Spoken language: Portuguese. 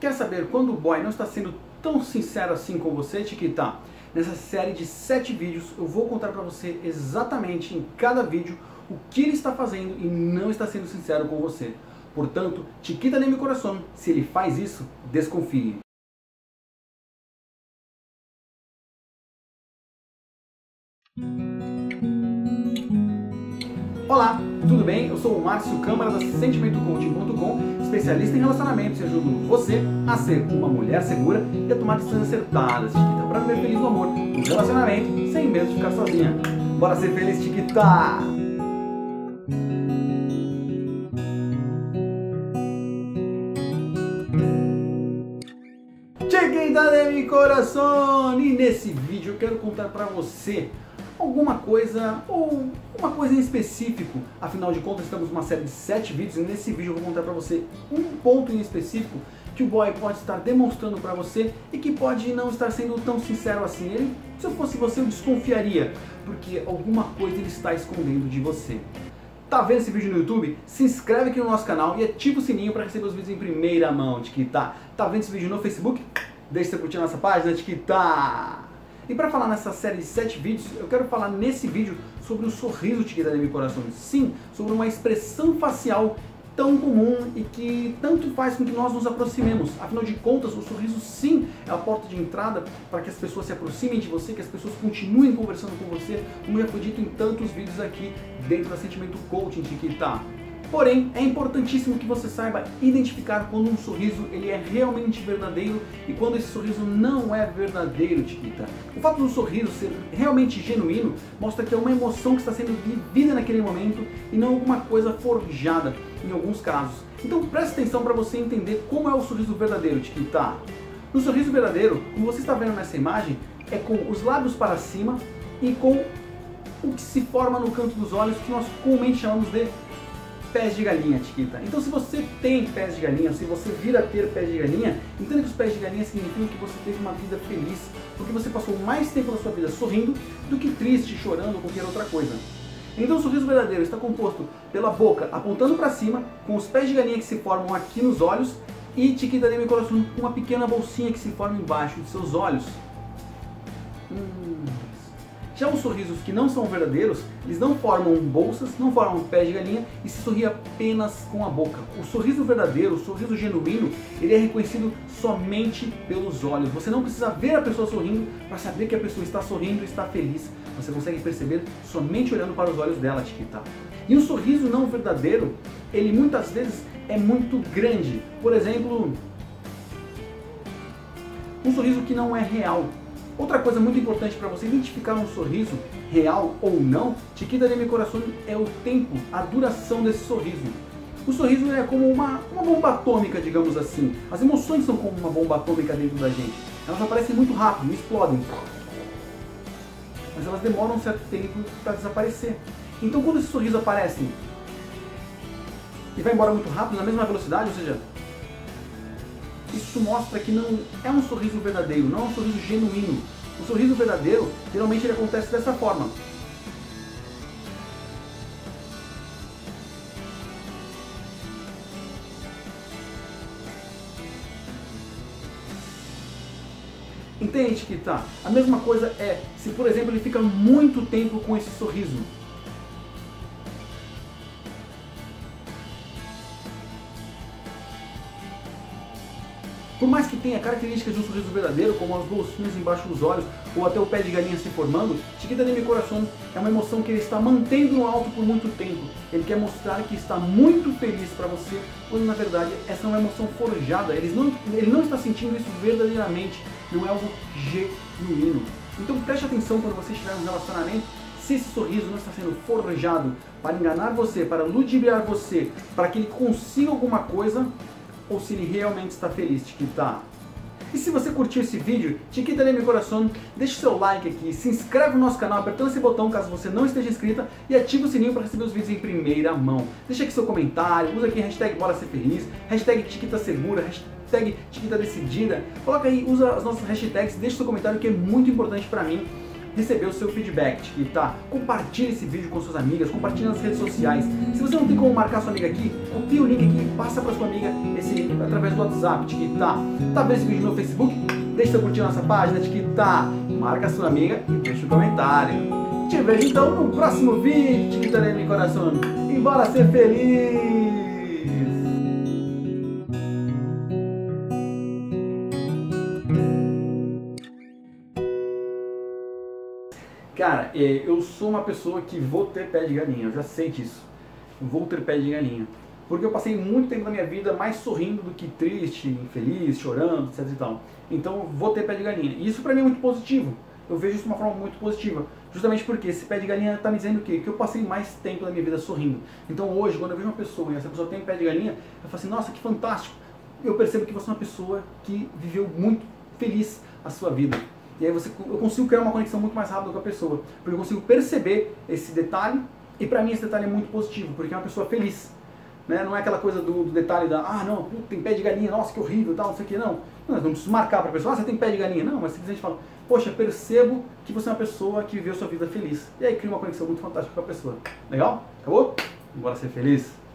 Quer saber quando o boy não está sendo tão sincero assim com você, Chiquita? Nessa série de 7 vídeos eu vou contar para você exatamente em cada vídeo o que ele está fazendo e não está sendo sincero com você. Portanto, Chiquita de mi coração, se ele faz isso, desconfie. Olá, tudo bem? Eu sou o Márcio Câmara da SentimentoCoaching.com, especialista em relacionamentos e ajudo você a ser uma mulher segura e a tomar decisões acertadas, Chiquita, para viver feliz no amor, no relacionamento, sem medo de ficar sozinha. Bora ser feliz, Chiquita! Chiquita de mi coração! E nesse vídeo eu quero contar para você alguma coisa, ou uma coisa em específico. Afinal de contas, estamos numa série de 7 vídeos e nesse vídeo eu vou contar pra você um ponto em específico que o boy pode estar demonstrando pra você e que pode não estar sendo tão sincero assim. Ele, se eu fosse você, eu desconfiaria, porque alguma coisa ele está escondendo de você. Tá vendo esse vídeo no YouTube? Se inscreve aqui no nosso canal e ativa o sininho pra receber os vídeos em primeira mão, Chiquita. Tá vendo esse vídeo no Facebook? Deixa você curtir a nossa página, Chiquita! E para falar nessa série de 7 vídeos, eu quero falar nesse vídeo sobre o sorriso, Chiquita de mi coração. Sim, sobre uma expressão facial tão comum e que tanto faz com que nós nos aproximemos. Afinal de contas, o sorriso sim é a porta de entrada para que as pessoas se aproximem de você, que as pessoas continuem conversando com você, como já foi dito em tantos vídeos aqui dentro da Sentimento Coaching, Chiquita. Porém, é importantíssimo que você saiba identificar quando um sorriso ele é realmente verdadeiro e quando esse sorriso não é verdadeiro, Chiquita. O fato do sorriso ser realmente genuíno mostra que é uma emoção que está sendo vivida naquele momento e não alguma coisa forjada em alguns casos. Então preste atenção para você entender como é o sorriso verdadeiro, Chiquita. No sorriso verdadeiro, como você está vendo nessa imagem, é com os lábios para cima e com o que se forma no canto dos olhos, que nós comumente chamamos de pés de galinha, Chiquita. Então se você tem pés de galinha, se você vir a ter pés de galinha, entenda que os pés de galinha significam que você teve uma vida feliz, porque você passou mais tempo da sua vida sorrindo do que triste, chorando ou qualquer outra coisa. Então o sorriso verdadeiro está composto pela boca apontando para cima, com os pés de galinha que se formam aqui nos olhos e, Chiquita de mi coração, com uma pequena bolsinha que se forma embaixo de seus olhos. Já os sorrisos que não são verdadeiros, eles não formam bolsas, não formam pés de galinha e se sorri apenas com a boca. O sorriso verdadeiro, o sorriso genuíno, ele é reconhecido somente pelos olhos. Você não precisa ver a pessoa sorrindo para saber que a pessoa está sorrindo e está feliz. Você consegue perceber somente olhando para os olhos dela, Chiquita. E um sorriso não verdadeiro, ele muitas vezes é muito grande. Por exemplo, um sorriso que não é real. Outra coisa muito importante para você identificar um sorriso real ou não, Chiquita de mi coração, é o tempo, a duração desse sorriso. O sorriso é como uma bomba atômica, digamos assim. As emoções são como uma bomba atômica dentro da gente. Elas aparecem muito rápido, explodem. Mas elas demoram um certo tempo para desaparecer. Então quando esse sorriso aparece e vai embora muito rápido, na mesma velocidade, ou seja, isso mostra que não é um sorriso verdadeiro, não é um sorriso genuíno. O sorriso verdadeiro, geralmente ele acontece dessa forma. Entende, Chiquita? A mesma coisa é se, por exemplo, ele fica muito tempo com esse sorriso. Por mais que tenha características de um sorriso verdadeiro, como as bolsinhas embaixo dos olhos ou até o pé de galinha se formando, Chiquita de mi coração é uma emoção que ele está mantendo no alto por muito tempo. Ele quer mostrar que está muito feliz para você, quando na verdade essa é uma emoção forjada. Ele não está sentindo isso verdadeiramente, não é algo genuíno. Então preste atenção quando você estiver num relacionamento, se esse sorriso não está sendo forjado para enganar você, para ludibriar você, para que ele consiga alguma coisa, ou se ele realmente está feliz, Chiquita. E se você curtiu esse vídeo, Chiquita de mi coração, deixe seu like aqui, se inscreve no nosso canal apertando esse botão caso você não esteja inscrita e ativa o sininho para receber os vídeos em primeira mão. Deixa aqui seu comentário, usa aqui a hashtag Bora Ser Feliz, hashtag Chiquita Segura, hashtag Chiquita Decidida. Coloca aí, usa as nossas hashtags, deixa seu comentário que é muito importante para mim. receber o seu feedback, tá? Compartilhe esse vídeo com suas amigas, compartilhe nas redes sociais. Se você não tem como marcar sua amiga aqui, copia o link aqui e passa para sua amiga esse, através do WhatsApp, tá? Tá vendo esse vídeo no Facebook? Deixa seu curtir nossa página, tá? Marca sua amiga e deixa um comentário. Te vejo então no próximo vídeo, tiquita no meu coração, e bora ser feliz! Cara, eu sou uma pessoa que vou ter pé de galinha, eu já sei disso. Vou ter pé de galinha. Porque eu passei muito tempo da minha vida mais sorrindo do que triste, infeliz, chorando, etc e tal. Então vou ter pé de galinha. E isso pra mim é muito positivo. Eu vejo isso de uma forma muito positiva. Justamente porque esse pé de galinha tá me dizendo o quê? Que eu passei mais tempo da minha vida sorrindo. Então hoje, quando eu vejo uma pessoa e essa pessoa tem pé de galinha, eu falo assim, nossa, que fantástico. Eu percebo que você é uma pessoa que viveu muito feliz a sua vida. E aí eu consigo criar uma conexão muito mais rápida com a pessoa. Porque eu consigo perceber esse detalhe, e pra mim esse detalhe é muito positivo, porque é uma pessoa feliz. Né? Não é aquela coisa do detalhe da, ah não, tem pé de galinha, nossa que horrível, tal, não sei o que, não. Não preciso marcar pra pessoa, ah, você tem pé de galinha. Não, mas simplesmente fala, poxa, percebo que você é uma pessoa que viveu sua vida feliz. E aí cria uma conexão muito fantástica com a pessoa. Legal? Acabou? Bora ser feliz?